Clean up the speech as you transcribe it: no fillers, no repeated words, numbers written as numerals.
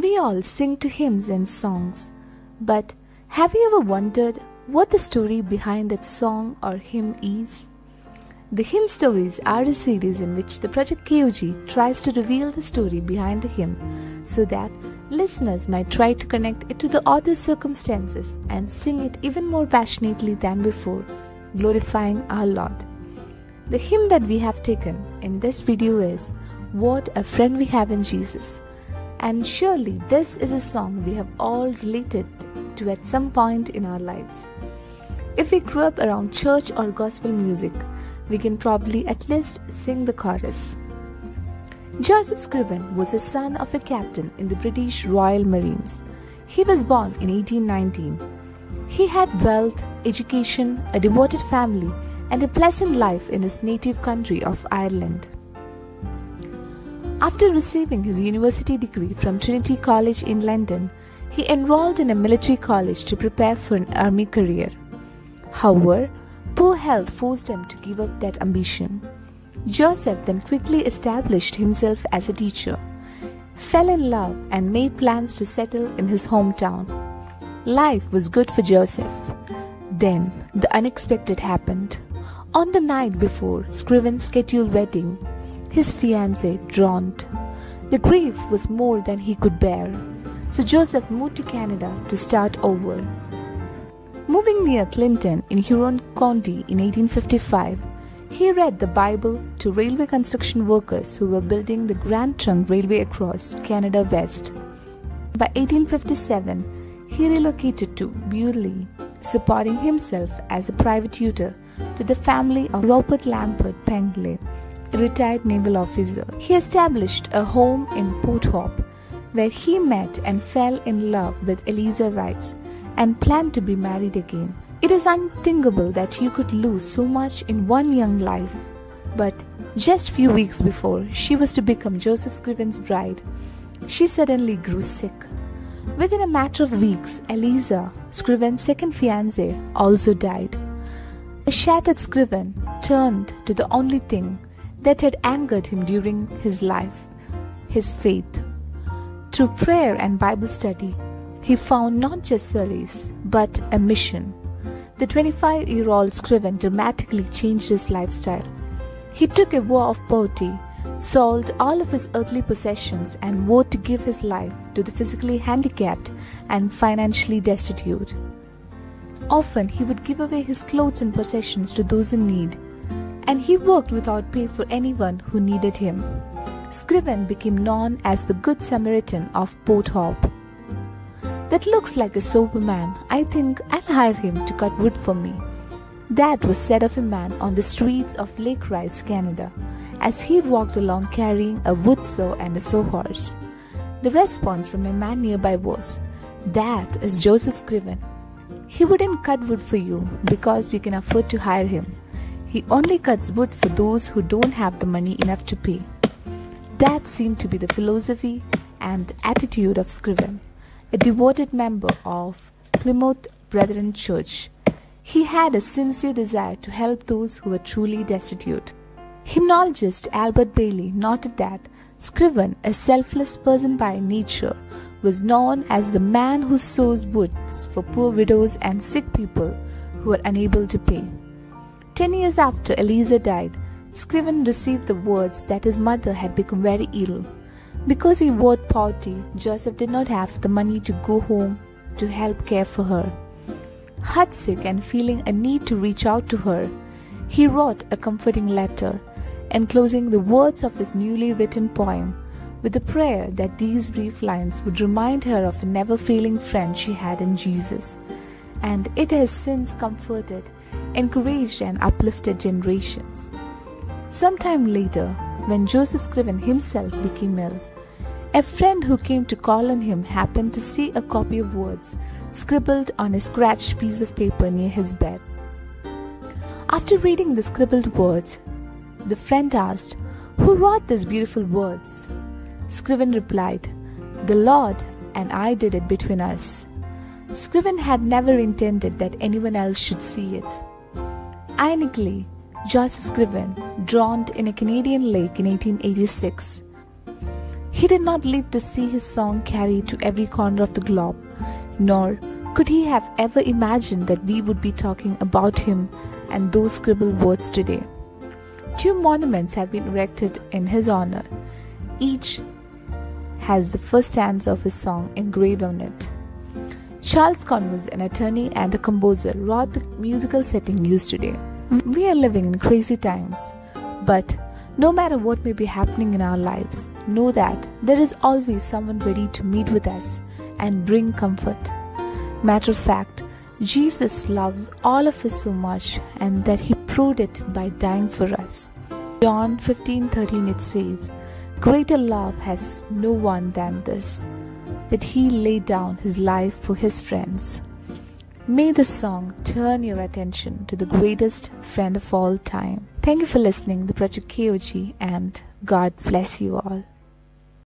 We all sing to hymns and songs, but have you ever wondered what the story behind that song or hymn is? The Hymn Stories are a series in which the Project KOG tries to reveal the story behind the hymn so that listeners might try to connect it to the author's circumstances and sing it even more passionately than before, glorifying our Lord. The hymn that we have taken in this video is "What a Friend We Have in Jesus." And surely this is a song we have all related to at some point in our lives. If we grew up around church or gospel music, we can probably at least sing the chorus. Joseph Scriven was the son of a captain in the British Royal Marines. He was born in 1819. He had wealth, education, a devoted family, and a pleasant life in his native country of Ireland. After receiving his university degree from Trinity College in London, he enrolled in a military college to prepare for an army career. However, poor health forced him to give up that ambition. Joseph then quickly established himself as a teacher, fell in love, and made plans to settle in his hometown. Life was good for Joseph. Then, the unexpected happened. On the night before Scriven's scheduled wedding, his fiancée drowned. The grief was more than he could bear, so Joseph moved to Canada to start over. Moving near Clinton in Huron County in 1855, he read the Bible to railway construction workers who were building the Grand Trunk Railway across Canada West. By 1857, he relocated to Bewdley, supporting himself as a private tutor to the family of Robert Lambert Pengelly, a retired naval officer. He established a home in Port Hope, where he met and fell in love with Eliza Rice and planned to be married again. It is unthinkable that you could lose so much in one young life, but just few weeks before she was to become Joseph Scriven's bride, she suddenly grew sick. Within a matter of weeks, Eliza, Scriven's second fiancée, also died. A shattered Scriven turned to the only thing that had angered him during his life, his faith. Through prayer and Bible study, he found not just solace, but a mission. The 25-year-old Scriven dramatically changed his lifestyle. He took a vow of poverty, sold all of his earthly possessions, and vowed to give his life to the physically handicapped and financially destitute. Often he would give away his clothes and possessions to those in need, and he worked without pay for anyone who needed him. Scriven became known as the Good Samaritan of Port Hope. "That looks like a sober man. I think I'll hire him to cut wood for me." That was said of a man on the streets of Lake Rice, Canada, as he walked along carrying a wood saw and a sawhorse. The response from a man nearby was, "That is Joseph Scriven. He wouldn't cut wood for you because you can afford to hire him. He only cuts wood for those who don't have the money enough to pay." That seemed to be the philosophy and attitude of Scriven, a devoted member of Plymouth Brethren Church. He had a sincere desire to help those who were truly destitute. Hymnologist Albert Bailey noted that Scriven, a selfless person by nature, was known as the man who sows woods for poor widows and sick people who were unable to pay. 10 years after Eliza died, Scriven received the words that his mother had become very ill. Because he vowed poverty, Joseph did not have the money to go home to help care for her. Heartsick and feeling a need to reach out to her, he wrote a comforting letter, enclosing the words of his newly written poem, with a prayer that these brief lines would remind her of a never-failing friend she had in Jesus, and it has since comforted, encouraged, and uplifted generations. Sometime later, when Joseph Scriven himself became ill, a friend who came to call on him happened to see a copy of words scribbled on a scratched piece of paper near his bed. After reading the scribbled words, the friend asked, "Who wrote these beautiful words?" Scriven replied, "The Lord and I did it between us." Scriven had never intended that anyone else should see it. Ironically, Joseph Scriven drowned in a Canadian lake in 1886. He did not live to see his song carried to every corner of the globe, nor could he have ever imagined that we would be talking about him and those scribbled words today. Two monuments have been erected in his honor. Each has the first stanza of his song engraved on it. Charles Converse, an attorney and a composer, wrought the musical setting used today. We are living in crazy times, but no matter what may be happening in our lives, know that there is always someone ready to meet with us and bring comfort. Matter of fact, Jesus loves all of us so much, and that he proved it by dying for us. John 15:13, it says, "Greater love has no one than this, that he laid down his life for his friends." May this song turn your attention to the greatest friend of all time. Thank you for listening, The Project KOG, and God bless you all.